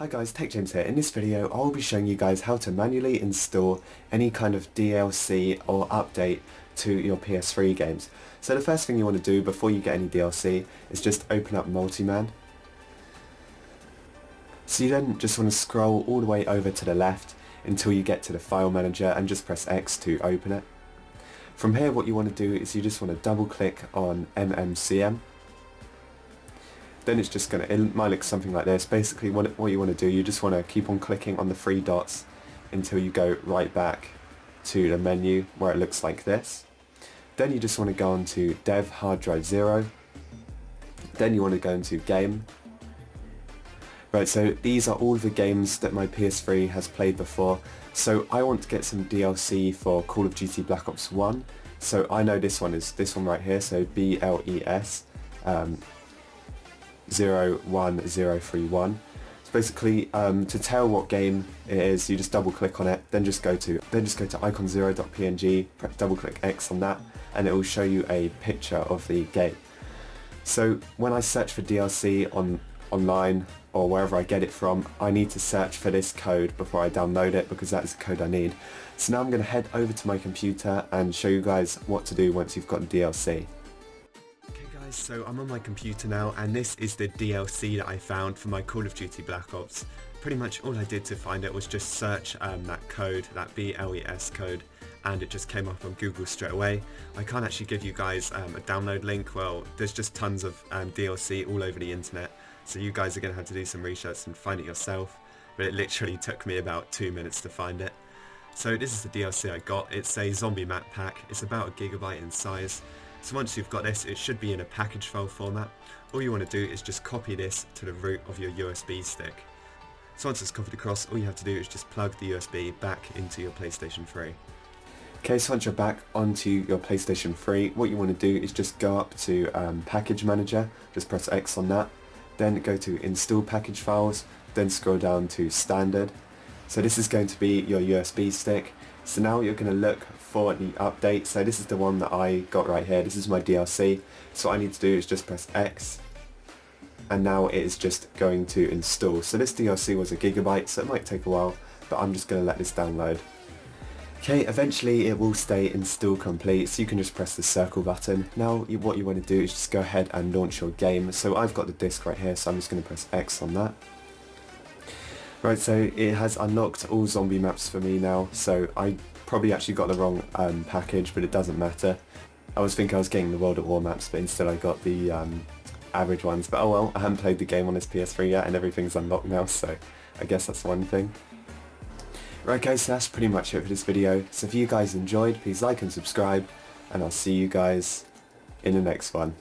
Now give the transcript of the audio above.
Hi guys, Tech James here. In this video I'll be showing you guys how to manually install any kind of DLC or update to your PS3 games. So the first thing you want to do before you get any DLC is just open up MultiMan. So you then just want to scroll all the way over to the left until you get to the file manager and just press X to open it. From here what you want to do is you just want to double click on MMCM. Then it's just it might look something like this. Basically what you want to do, you just want to keep on clicking on the three dots until you go right back to the menu where it looks like this. Then you just want to go on to Dev Hard Drive 0. Then you want to go into Game. Right, so these are all the games that my PS3 has played before. So I want to get some DLC for Call of Duty Black Ops 1. So I know this one is this one right here, so BLES 01031. So basically to tell what game it is, you just double click on it, then just go to icon0.png, double click X on that, and it will show you a picture of the game. So when I search for DLC online or wherever I get it from, I need to search for this code before I download it, because that is the code I need. So now I'm going to head over to my computer and show you guys what to do once you've got the DLC. So I'm on my computer now, and this is the DLC that I found for my Call of Duty Black Ops. Pretty much all I did to find it was just search that code, that BLES code, and it just came up on Google straight away. I can't actually give you guys a download link. Well, there's just tons of DLC all over the internet, so you guys are going to have to do some research and find it yourself, but it literally took me about 2 minutes to find it. So this is the DLC I got. It's a zombie map pack. It's about 1 GB in size. So once you've got this, it should be in a package file format. All you want to do is just copy this to the root of your USB stick. So once it's copied across, all you have to do is just plug the USB back into your PlayStation 3. Okay, so once you're back onto your PlayStation 3, what you want to do is just go up to Package Manager, just press X on that, then go to Install Package Files, then scroll down to Standard. So this is going to be your USB stick. So now you're going to look for the update. So this is the one that I got right here. This is my DLC. So what I need to do is just press X, and now it is just going to install. So this DLC was 1 GB, so it might take a while, but I'm just going to let this download. Okay, eventually it will stay install complete, so you can just press the circle button. Now what you want to do is just go ahead and launch your game. So I've got the disc right here, so I'm just going to press X on that. Right, so it has unlocked all zombie maps for me now, so I probably actually got the wrong package, but it doesn't matter. I was thinking I was getting the World at War maps, but instead I got the average ones. But oh well, I haven't played the game on this PS3 yet, and everything's unlocked now, so I guess that's one thing. Right guys, so that's pretty much it for this video. So if you guys enjoyed, please like and subscribe, and I'll see you guys in the next one.